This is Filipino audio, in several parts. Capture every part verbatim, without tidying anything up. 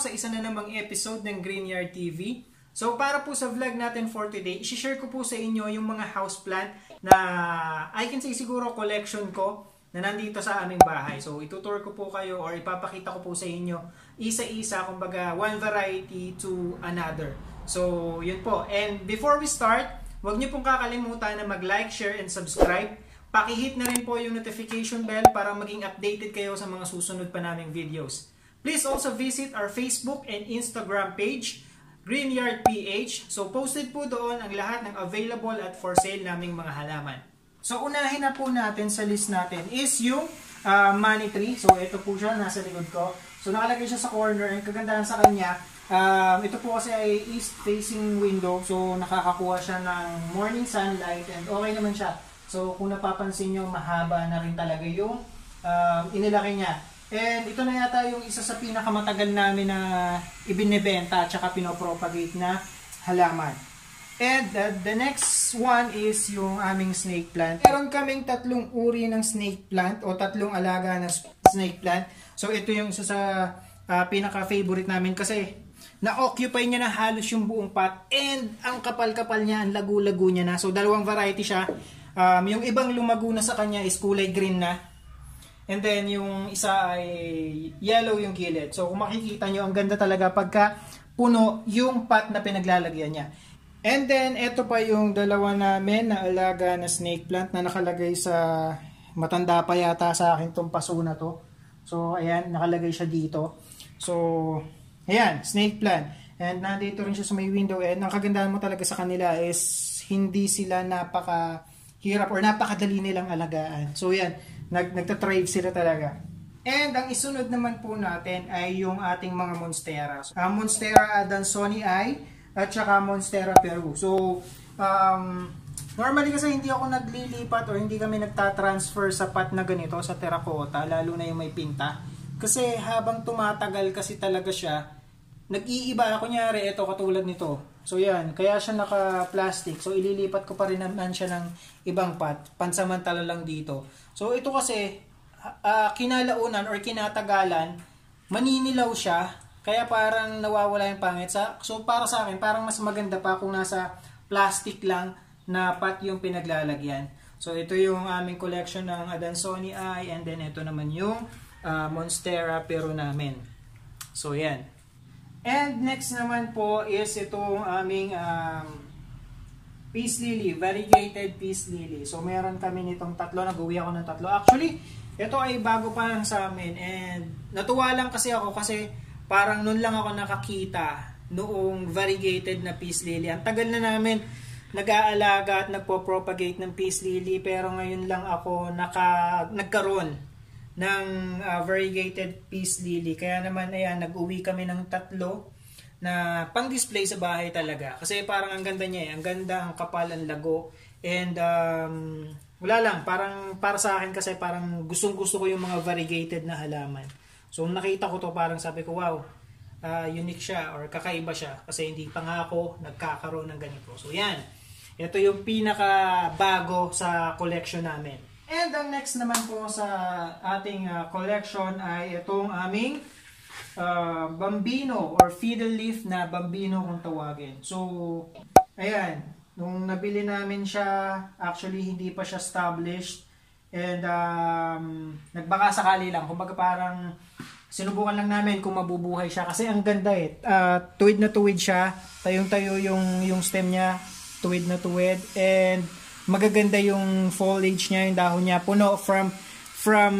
Sa isa na namang episode ng Greenyard T V. So para po sa vlog natin for today, i-share ko po sa inyo yung mga houseplant na I can say siguro collection ko na nandito sa aming bahay. So itutour ko po kayo or ipapakita ko po sa inyo isa-isa, kumbaga one variety to another. So yun po. And before we start, huwag niyo pong kakalimutan na mag-like, share, and subscribe. Pakihit na rin po yung notification bell para maging updated kayo sa mga susunod pa naming videos. Please also visit our Facebook and Instagram page, Greenyard P H. So posted po doon ang lahat ng available at for sale naming mga halaman. So unahin na po natin sa list natin is yung uh, money tree. So ito po siya, nasa likod ko. So nakalagay siya sa corner. Ang kagandahan sa kanya, uh, ito po kasi ay east facing window. So nakakakuha siya ng morning sunlight and okay naman siya. So kung napapansin nyo, mahaba na rin talaga yung uh, inilaki niya. And ito na yata yung isa sa pinakamatagal namin na ibinebenta at saka pinopropagate na halaman. And uh, the next one is yung aming snake plant. Meron kaming tatlong uri ng snake plant o tatlong alaga na snake plant. So ito yung isa sa uh, pinaka-favorite namin kasi na-occupy niya na halos yung buong pot. And ang kapal-kapal niya, ang lagu-lagu niya na. So dalawang variety siya. Um, yung ibang lumago na sa kanya is kulay green na. And then, yung isa ay yellow yung gilid. So, kung makikita nyo, ang ganda talaga pagka puno yung pot na pinaglalagyan niya. And then, eto pa yung dalawa namin na alaga na snake plant na nakalagay sa matanda pa yata sa akin itong paso na to. So, ayan, nakalagay siya dito. So, ayan, snake plant. And nandito rin siya sa may window. And ang kagandahan mo talaga sa kanila is hindi sila napakahirap or napakadali nilang alagaan. So, ayan. Nag, nagtatrive sila talaga. And ang isunod naman po natin ay yung ating mga monstera. Uh, Monstera Adansonii at saka Monstera Peru. So, um, normally kasi hindi ako naglilipat or hindi kami nagtatransfer sa pot na ganito, sa terracotta, lalo na yung may pinta. Kasi habang tumatagal kasi talaga siya, nag-iiba ako nyari, ito katulad nito. So yan, kaya siya naka-plastic. So ililipat ko pa rin naman siya ng ibang pot, pansamantala lang dito. So ito kasi uh, kinalaunan or kinatagalan, maninilaw siya, kaya parang nawawala yung pangit. Sa, so para sa akin, parang mas maganda pa kung nasa plastic lang na pot yung pinaglalagyan. So ito yung aming collection ng Adansonii and then ito naman yung uh, Monstera Peru namin. So yan. And next naman po is itong aming um, peace lily, variegated peace lily. So meron kami nitong tatlo, nag-uwi ako ng tatlo. Actually, ito ay bago pa lang sa amin and natuwa lang kasi ako kasi parang noon lang ako nakakita noong variegated na peace lily. Ang tagal na namin nag-aalaga at nagpo-propagate ng peace lily pero ngayon lang ako naka, nagkaroon ng uh, variegated peace lily. Kaya naman ayan, nag-uwi kami ng tatlo na pang-display sa bahay talaga. Kasi parang ang ganda niya eh. Ang ganda, ang kapal, ang lago. And um, wala lang. Parang, para sa akin kasi parang gustong-gusto ko yung mga variegated na halaman. So nakita ko to parang sabi ko, wow, uh, unique siya or kakaiba siya. Kasi hindi pa nga ako nagkakaroon ng ganito. So yan. Ito yung pinaka-bago sa collection namin. And ang next naman po sa ating uh, collection ay itong aming Uh, bambino or fiddle leaf na bambino kung tawagin. So, ayan. Nung nabili namin siya, actually hindi pa siya established. And um, nagbaka sakali lang. Kumbaga parang sinubukan lang namin kung mabubuhay siya. Kasi ang ganda eh. Uh, tuwid na tuwid siya. Tayong-tayo yung, yung stem niya. Tuwid na tuwid. And magaganda yung foliage niya, yung dahon niya. Puno from, from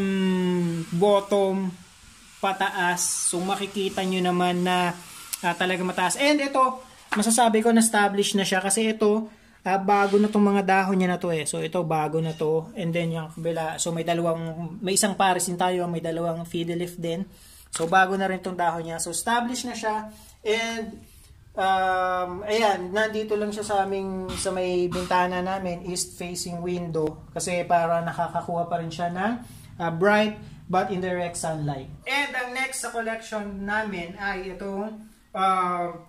bottom pataas. So makikita nyo naman na uh, talaga mataas. And ito, masasabi ko na established na siya. Kasi ito, Uh, bago na itong mga dahon niya na to eh. So ito bago na to. And then yung kabila, so may dalawang, may isang parisin tayo, may dalawang fiddle leaf din. So bago na rin itong dahon niya. So established na siya. And um, ayan, nandito lang siya sa aming, sa may bintana namin, east facing window. Kasi para nakakakuha pa rin siya ng uh, bright but indirect sunlight. And ang next sa collection namin ay itong uh,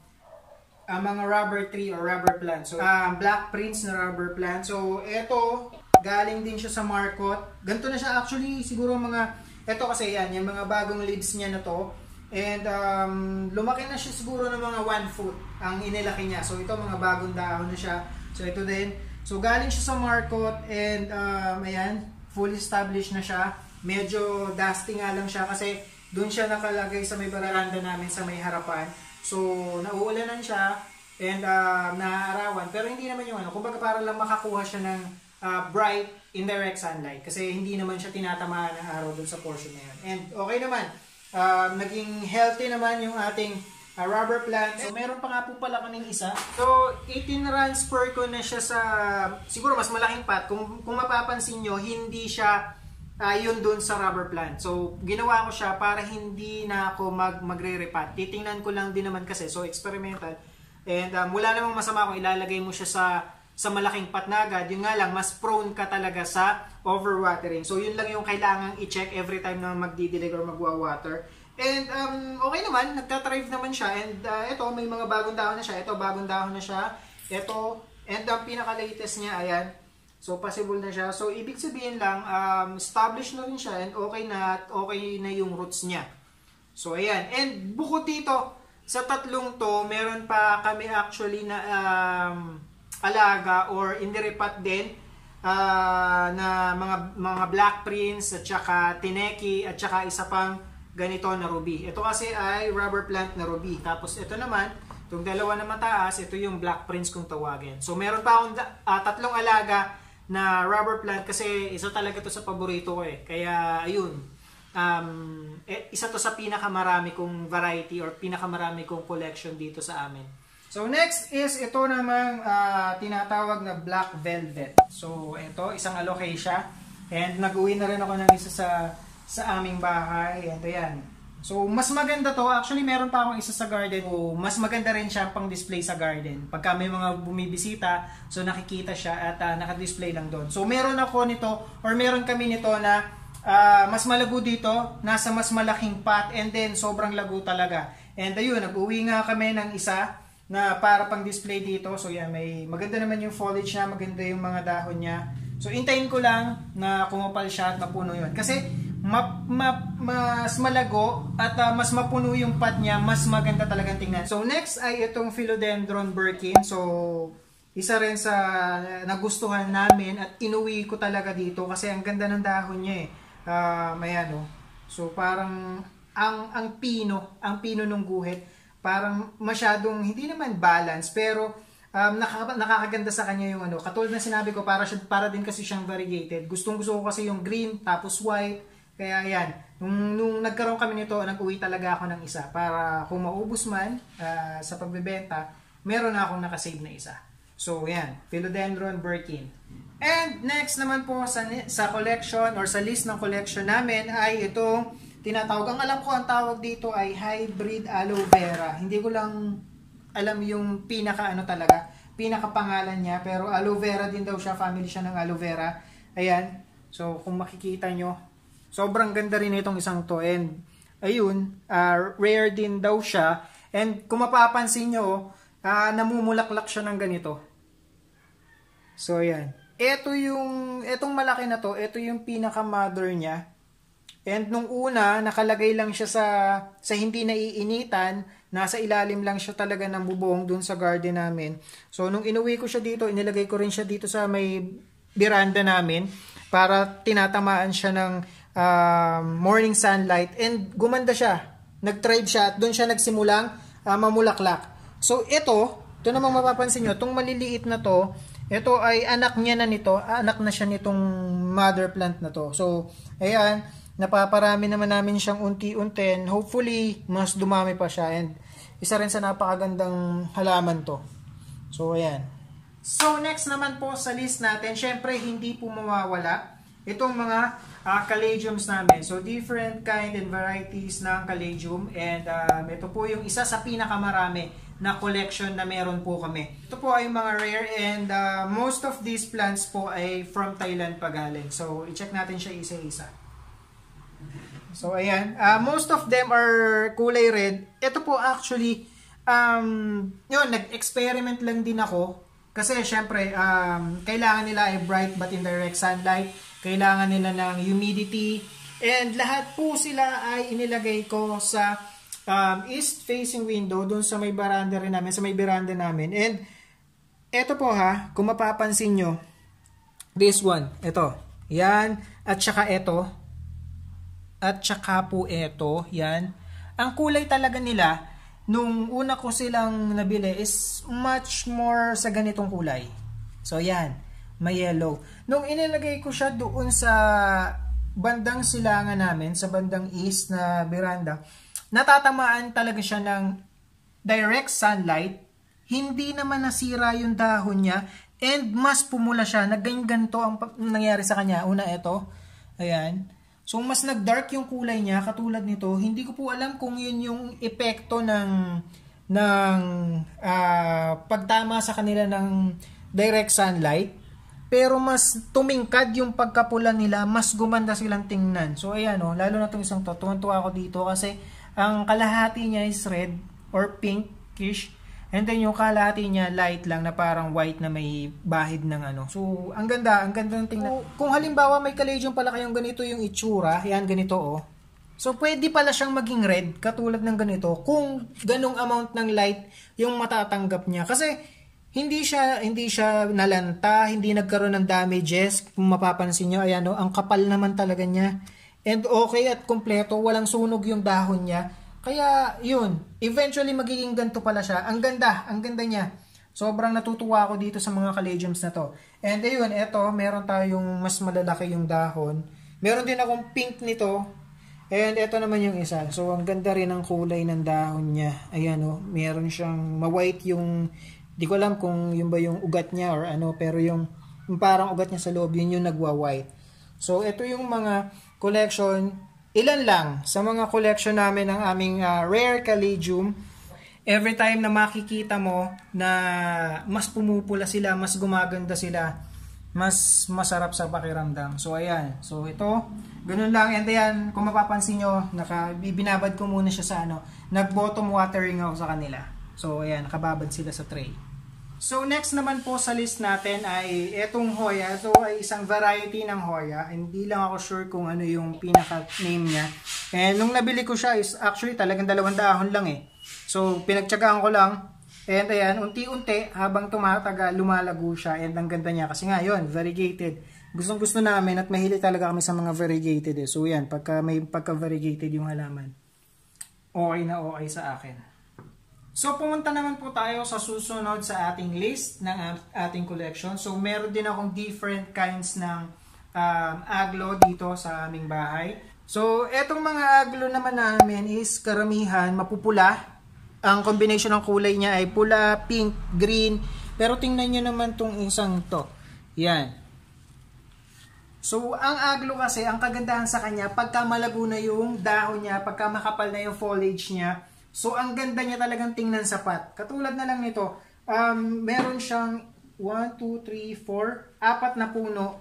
Uh, mga rubber tree or rubber plant. So, uh, Black Prince na rubber plant. So, ito, galing din siya sa market. Ganito na siya actually, siguro mga, ito kasi yan, yung mga bagong leaves niya na to. And, um, lumaki na siya siguro ng mga one foot ang inilaki niya. So, ito, mga bagong dahon na siya. So, ito din. So, galing siya sa market and, um, ayan, fully established na siya. Medyo dusty nga lang siya kasi doon siya nakalagay sa may baranda namin sa may harapan. So, nauulanan siya and uh, naaarawan. Pero hindi naman yung ano, kumbaga para lang makakuha siya ng uh, bright indirect sunlight. Kasi hindi naman siya tinatamaan ng araw dun sa portion na yun. And okay naman, uh, naging healthy naman yung ating uh, rubber plant. So, meron pa nga po pala kaming isa. So, eighteen runs per ko na siya sa, siguro mas malaking pot. Kung, kung mapapansin nyo, hindi siya Uh, yun dun sa rubber plant. So, ginawa ko siya para hindi na ako mag, magre-repot. Titingnan ko lang din naman kasi. So, experimental. And um, wala namang masama kung ilalagay mo siya sa, sa malaking pot na agad. Yun nga lang, mas prone ka talaga sa overwatering. So, yun lang yung kailangang i-check every time na magdidilig or magwa-water. And, um, okay naman. Nagtatrive naman siya. And, uh, ito, may mga bagong dahon na siya. Ito, bagong dahon na siya. Ito, and ang um, pinaka-latest niya, ayan. So, possible na siya. So, ibig sabihin lang, um, established na rin siya and okay na, okay na yung roots niya. So, ayan. And bukod dito, sa tatlong to, meron pa kami actually na um, alaga or indirepat din uh, na mga, mga Black Prince at saka Tinequi at saka isa pang ganito na ruby. Ito kasi ay rubber plant na ruby. Tapos, ito naman, itong dalawa na mataas, ito yung Black Prince kung tawagin. So, meron pa akong uh, tatlong alaga na rubber plant kasi isa talaga to sa paborito ko eh. Kaya ayun, um, eh, isa to sa pinakamarami kong variety or pinakamarami kong collection dito sa amin. So next is ito namang uh, tinatawag na Black Velvet. So ito, isang alocasia. And nag-uwi na rin ako ng isa sa, sa aming bahay. And ayan. So mas maganda to. Actually meron pa akong isa sa garden. So, mas maganda rin siya pang display sa garden. Pagka may mga bumibisita, so nakikita siya at uh, naka-display lang doon. So meron ako nito or meron kami nito na uh, mas malago dito, nasa mas malaking pot and then sobrang lago talaga. And ayun, nag-uwi nga kami ng isa na para pang display dito. So yan, may maganda naman yung foliage niya, maganda yung mga dahon niya. So intayin ko lang na kumapal siya at mapuno yun. Kasi Ma, ma, mas malago at uh, mas mapuno yung pot niya, mas maganda talagang tingnan. So next ay itong Philodendron Birkin. So isa rin sa nagustuhan namin at inuwi ko talaga dito kasi ang ganda ng dahon niya eh. Uh, may ano. So parang ang ang pino, ang pino ng guhit, parang masyadong hindi naman balance pero Um, nakaka nakakaganda sa kanya yung ano. Katulad na sinabi ko, para, siya, para din kasi siyang variegated. Gustong gusto ko kasi yung green tapos white. Kaya yan, nung, nung nagkaroon kami nito, nag-uwi talaga ako ng isa. Para kung maubos man uh, sa pagbebenta, meron na akong nakasave na isa. So yan, Philodendron Birkin. And next naman po sa, sa collection or sa list ng collection namin ay itong tinatawag. Ang alam ko ang tawag dito ay hybrid aloe vera. Hindi ko lang alam yung pinaka ano talaga, pinaka pangalan niya, pero aloe vera din daw siya, family siya ng aloe vera. Ayan, so kung makikita nyo, sobrang ganda rin itong isang to. And ayun, uh, rare din daw siya. And kung mapapansin nyo, uh, namumulaklak siya ng ganito. So ayan, eto yung, etong malaki na to, eto yung pinaka mother niya. And nung una, nakalagay lang siya sa, sa hindi naiinitan, nasa ilalim lang siya talaga ng bubong dun sa garden namin. So nung inuwi ko siya dito, inilagay ko rin siya dito sa may veranda namin para tinatamaan siya ng uh, morning sunlight. And gumanda siya, nag-thrive siya at dun siya nagsimulang uh, mamulaklak. So ito, ito namang mapapansin nyo, itong maliliit na to, ito ay anak niya na nito, anak na siya nitong mother plant na to. So ayan, napaparami naman namin siyang unti-unti and hopefully mas dumami pa siya, and isa rin sa napakagandang halaman to. So ayan. So next naman po sa list natin, syempre hindi po mawawala itong mga uh, caladiums namin. So different kind and varieties ng caladium, and um, ito po yung isa sa pinakamarami na collection na meron po kami. Ito po ay mga rare, and uh, most of these plants po ay from Thailand pa galing. So i-check natin siya isa-isa. So ayan, uh, most of them are kulay red. Ito po actually, um, yun, nag-experiment lang din ako. Kasi syempre, um, kailangan nila ay bright but indirect sunlight. Kailangan nila ng humidity. And lahat po sila ay inilagay ko sa um, east facing window, dun sa may baranda rin namin, sa may veranda namin. And ito po ha, kung mapapansin nyo, this one, ito, yan, at saka ito. At saka po ito, yan. Ang kulay talaga nila, nung una ko silang nabili is much more sa ganitong kulay. So yan, may yellow. Nung inilagay ko siya doon sa bandang silangan namin, sa bandang east na veranda, natatamaan talaga siya ng direct sunlight. Hindi naman nasira yung dahon niya and mas pumula siya. Naging ganito ang nangyari sa kanya. Una ito, ayan. So, mas nag-dark yung kulay niya, katulad nito. Hindi ko po alam kung yun yung epekto ng, ng uh, pagtama sa kanila ng direct sunlight. Pero mas tumingkad yung pagkapula nila, mas gumanda silang tingnan. So, ayan o, oh, lalo na itong isang to. Tuwan-tuwa ako dito kasi ang kalahati niya is red or pinkish. And then yung kalahati niya light lang na parang white na may bahid ng ano. So, ang ganda, ang ganda ng tingnan. So, kung halimbawa may caladium pala kayong ganito yung itsura, yan ganito oh. So, pwede pala siyang maging red katulad ng ganito kung ganong amount ng light yung matatanggap niya. Kasi hindi siya hindi siya nalanta, hindi nagkaroon ng damages. Kung mapapansin niyo, ayan oh, ang kapal naman talaga niya. And okay at kumpleto, walang sunog yung dahon niya. Kaya, yun, eventually magiging ganito pala siya. Ang ganda, ang ganda niya. Sobrang natutuwa ako dito sa mga caladiums na to. And ayun, eto, meron tayong mas malalaki yung dahon. Meron din akong pink nito. And eto naman yung isa. So, ang ganda rin ang kulay ng dahon niya. Ayan, oh, meron siyang ma-white yung, di ko alam kung yun ba yung ugat niya or ano, pero yung, yung parang ugat niya sa loob, yun yung nagwa-white. So, eto yung mga collection. Ilan lang sa mga collection namin ng aming uh, rare caladium. Every time na makikita mo na mas pumupula sila, mas gumaganda sila, mas masarap sa pakiramdam. So ayan, so ito, ganun lang. And ayan, kung mapapansin nyo, naka, binabad ko muna siya sa ano, nag bottom watering ako sa kanila. So ayan, nakababad sila sa tray. So next naman po sa list natin ay etong Hoya. Ito ay isang variety ng Hoya. Hindi lang ako sure kung ano yung pinaka-name niya. And nung nabili ko siya is actually talagang dalawang dahon lang eh. So pinagtyagaan ko lang. And ayan, unti-unti habang tumataga, lumalago siya. And ang ganda niya kasi nga yun, variegated. Gustong gusto namin at mahilig talaga kami sa mga variegated eh. So yan, pagka may pagka-variegated yung halaman, okay na okay sa akin. So, pumunta naman po tayo sa susunod sa ating list ng ating collection. So, meron din akong different kinds ng um, aglo dito sa aming bahay. So, etong mga aglo naman namin is karamihan mapupula. Ang combination ng kulay niya ay pula, pink, green. Pero tingnan nyo naman tong isang to. Yan. So, ang aglo kasi, ang kagandahan sa kanya, pagka malago na yung dahon niya, pagka makapal na yung foliage niya, so, ang ganda niya talagang tingnan sa pot. Katulad na lang nito, um, meron siyang one, two, three, four, apat na puno.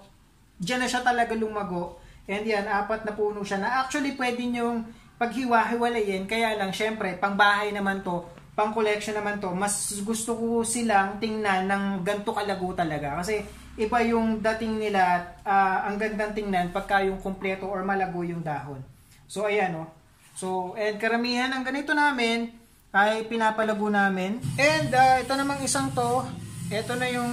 Diyan na siya talaga lumago. And yan, apat na puno siya na actually pwede niyong paghiwa-hiwalayin. Kaya lang, syempre, pangbahay naman to. pang collection naman to. Mas gusto ko silang tingnan ng ganito kalago talaga kasi iba yung dating nila, uh, ang gandang tingnan pagka yung kumpleto or malago yung dahon. So ayan o. Oh. So and karamihan ng ganito namin ay pinapalago namin. And uh, ito namang isang to, ito na yung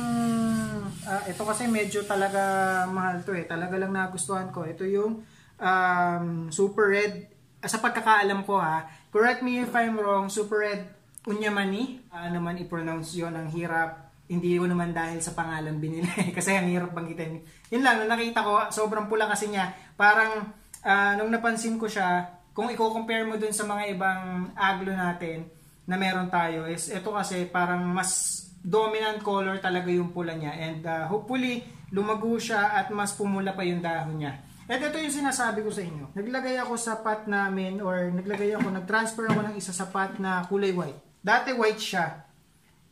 uh, ito kasi medyo talaga mahal to eh. Talaga lang nagustuhan ko. Ito yung um, Super Red. Sa pagkakaalam ko ha, correct me if I'm wrong, Super Red Unyamani. Uh, ano man i-pronounce yun, ang hirap. Hindi ko naman dahil sa pangalan binili. Kasi ang hirap banggitin. Yun lang, nung nakita ko, sobrang pula kasi niya. Parang, uh, nung napansin ko siya, kung i-compare mo dun sa mga ibang aglo natin na meron tayo, is ito kasi parang mas dominant color talaga yung pula niya. And uh, hopefully, lumago siya at mas pumula pa yung dahon niya. At ito yung sinasabi ko sa inyo. Naglagay ako sa pot namin or naglagay ako, nag-transfer ako ng isa sa pot na kulay white. Dati white siya.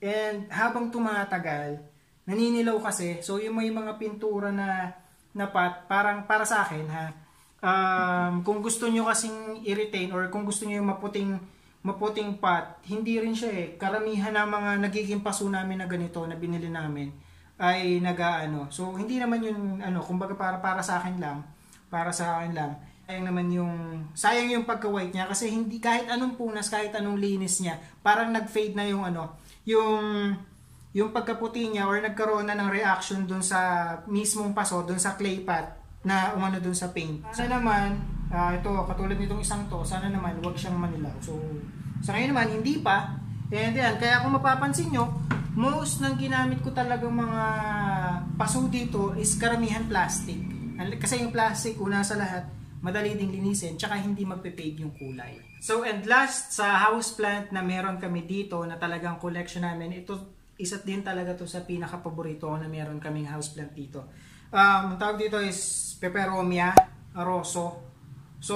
And habang tumatagal, naninilaw kasi. So yung may mga pintura na, na pot, parang para sa akin ha. Um, kung gusto nyo kasing i-retain or kung gusto nyo yung maputing, maputing pot, hindi rin siya eh. Karamihan na mga nagiging paso namin na ganito na binili namin ay nag-ano. So hindi naman yun, ano, kumbaga para, para sa akin lang. Para sa akin lang. Sayang naman yung, sayang yung pagka-white niya kasi hindi, kahit anong punas, kahit anong linis niya, parang nag-fade na yung ano, yung, yung pagkaputi niya or nagkaroon na ng reaction dun sa mismong paso, dun sa clay pot na umano dun sa paint. Sana naman, uh, ito, katulad nitong isang to, sana naman huwag siyang manilaw. So, sa ngayon naman, hindi pa. And yan, kaya kung mapapansin nyo, most ng ginamit ko talaga mga paso dito is karamihan plastic. Kasi yung plastic, una sa lahat, madali ding linisin, tsaka hindi magpe-fade yung kulay. So, and last, sa houseplant na meron kami dito, na talagang collection namin, ito, isa din talaga to sa pinaka-paborito na meron kaming houseplant dito. Um, ang tawag dito is Peperomia Rosso. So,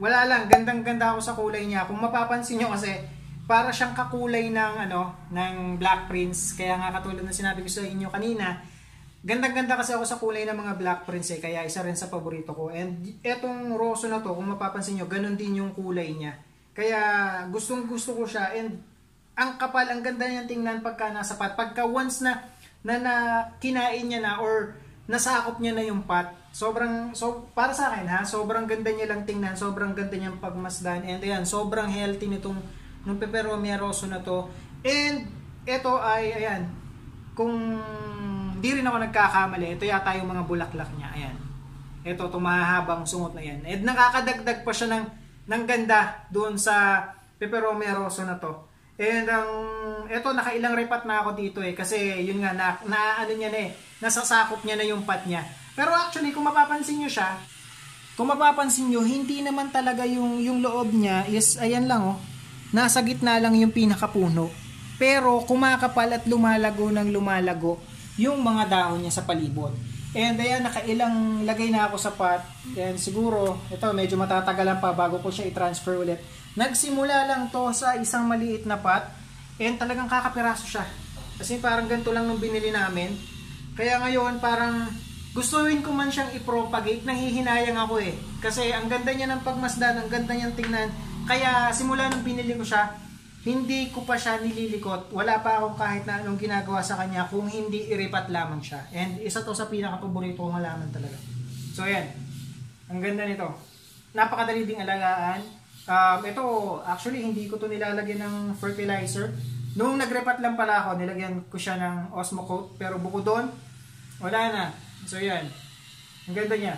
wala lang, gandang-ganda ako sa kulay niya. Kung mapapansin nyo kasi, para siyang kakulay ng, ano, ng Black Prince. Kaya nga katulad na sinabi ko sa inyo kanina, gandang-ganda kasi ako sa kulay ng mga Black Prince eh, kaya isa rin sa paborito ko. And etong roso na to, kung mapapansin nyo, ganun din yung kulay niya. Kaya gustong gusto ko siya. And ang kapal, ang ganda niyang tingnan pagka nasa pot. Pagka once na, na, na kinain niya na or nasakop niya na yung pot, sobrang, so, para sa akin ha, sobrang ganda niya lang tingnan, sobrang ganda niyang pagmasdan. And ayan, sobrang healthy nitong nung Peperomia Rosso na to. And eto ay, ayan, kung hindi rin ako nagkakamali, ito yata yung mga bulaklak niya. Ayan. Ito, tumahabang sungot na yan. At nakakadagdag pa siya ng, ng ganda doon sa Peperomia Rosso na to. And ang, um, ito, nakailang repat na ako dito eh. Kasi yun nga, na, na ano niya na eh, nasasakop niya na yung pot niya. Pero actually, kung mapapansin nyo siya, kung mapapansin nyo, hindi naman talaga yung, yung loob niya is, ayan lang oh, nasa gitna lang yung pinakapuno. Pero kumakapal at lumalago ng lumalago yung mga dahon niya sa palibot. And ayan, nakailang lagay na ako sa pot. And siguro, ito medyo matatagalan pa bago ko siya i-transfer ulit. Nagsimula lang to sa isang maliit na pot. And talagang kakapiraso siya. Kasi parang ganito lang nung binili namin. Kaya ngayon parang gustuin ko man siyang i-propagate. Nahihinayang ako eh. Kasi ang ganda niya ng pagmasdan, ang ganda niyang tingnan. Kaya simula nung binili ko siya, hindi ko pa siya nililikot. Wala pa akong kahit na anong ginagawa sa kanya kung hindi iripat lamang siya. And isa to sa pinaka-paborito kong halaman talaga. So ayan, ang ganda nito. Napakadali ding alagaan. Um, ito, actually hindi ko to nilalagyan ng fertilizer. Nung nagrepat lang pala ako, nilagyan ko siya ng Osmocote. Pero buko doon, wala na. So ayan, ang ganda niya.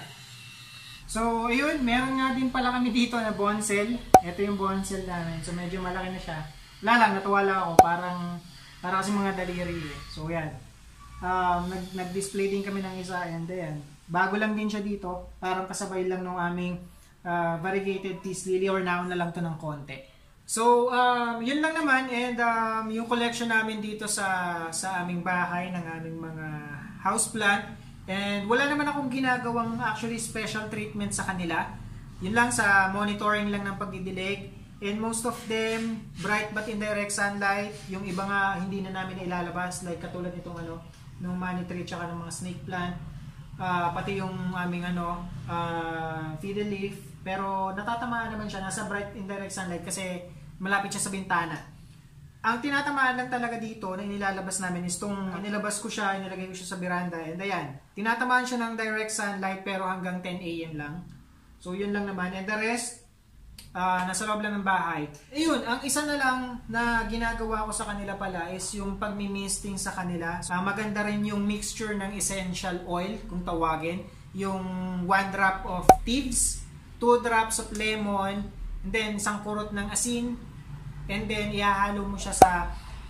So, ayun, meron nga din pala kami dito na bonsai. Ito yung bonsai namin. So, medyo malaki na siya. Wala lang, natuwa lang ako. Parang, parang kasi mga daliri eh. So, yan. Um, nag-display din kami ng isa. And then, bago lang din siya dito. Parang kasabay lang ng aming uh, variegated teas lily or naon na lang to ng konti. So, um, yun lang naman. And um, yung collection namin dito sa, sa aming bahay, ng aming mga houseplant. And wala naman akong ginagawang actually special treatment sa kanila. Yun lang, sa monitoring lang ng pagdidilig. And most of them, bright but indirect sunlight. Yung iba nga, hindi na namin ilalabas. Like katulad itong ano, nung money tree tsaka ng mga snake plant. Uh, pati yung aming ano, uh, fiddle leaf. Pero natatamaan naman siya. Nasa bright indirect sunlight kasi malapit siya sa bintana. Ang tinatamaan lang talaga dito na inilalabas namin is tong inilabas ko siya, inilagay ko siya sa veranda, and ayan, tinatamaan siya ng direct sunlight pero hanggang ten A M lang. So yun lang naman, and the rest uh, nasa loob lang ng bahay. Ayun, ang isa na lang na ginagawa ko sa kanila pala is yung pagmi-misting sa kanila. Uh, maganda rin yung mixture ng essential oil kung tawagin, yung one drop of thieves, two drops of lemon, and then isang kurot ng asin, and then ihahalo mo siya sa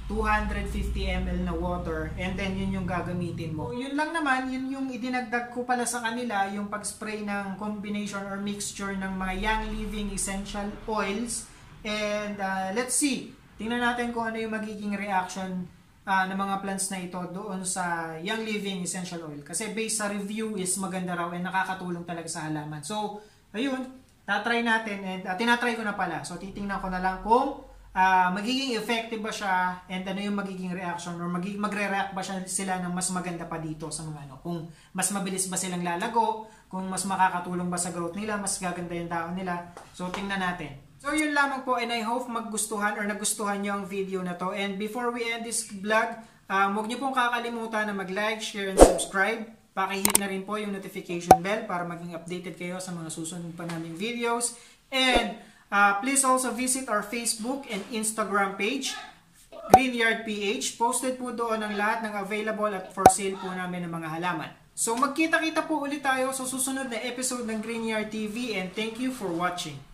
two hundred fifty milliliters na water, and then yun yung gagamitin mo. So, yun lang naman, yun yung idinagdag ko pala sa kanila, yung pag-spray ng combination or mixture ng mga Young Living essential oils, and uh, let's see, tingnan natin kung ano yung magiging reaction uh, ng mga plants na ito doon sa Young Living essential oil, kasi based sa review is maganda raw and nakakatulong talaga sa halaman. So ayun, tatry natin, and uh, tinatry ko na pala. So titingnan ko na lang kung uh, magiging effective ba siya and ano yung magiging reaction, or magig magre-react ba siya sila ng mas maganda pa dito sa mga ano. Kung mas mabilis ba silang lalago, kung mas makakatulong ba sa growth nila, mas gaganda yung tao nila. So tingnan natin. So yun lamang po, and I hope maggustuhan or nagustuhan nyo ang video na to. And before we end this vlog, uh, huwag nyo pong kakalimutan na mag-like, share, and subscribe. Pakihit na rin po yung notification bell para maging updated kayo sa mga susunod pa naming videos. And uh, please also visit our Facebook and Instagram page, Greenyard P H. Posted po doon ang lahat ng available at for sale po namin ng mga halaman. So magkita-kita po ulit tayo sa susunod na episode ng Greenyard T V, and thank you for watching.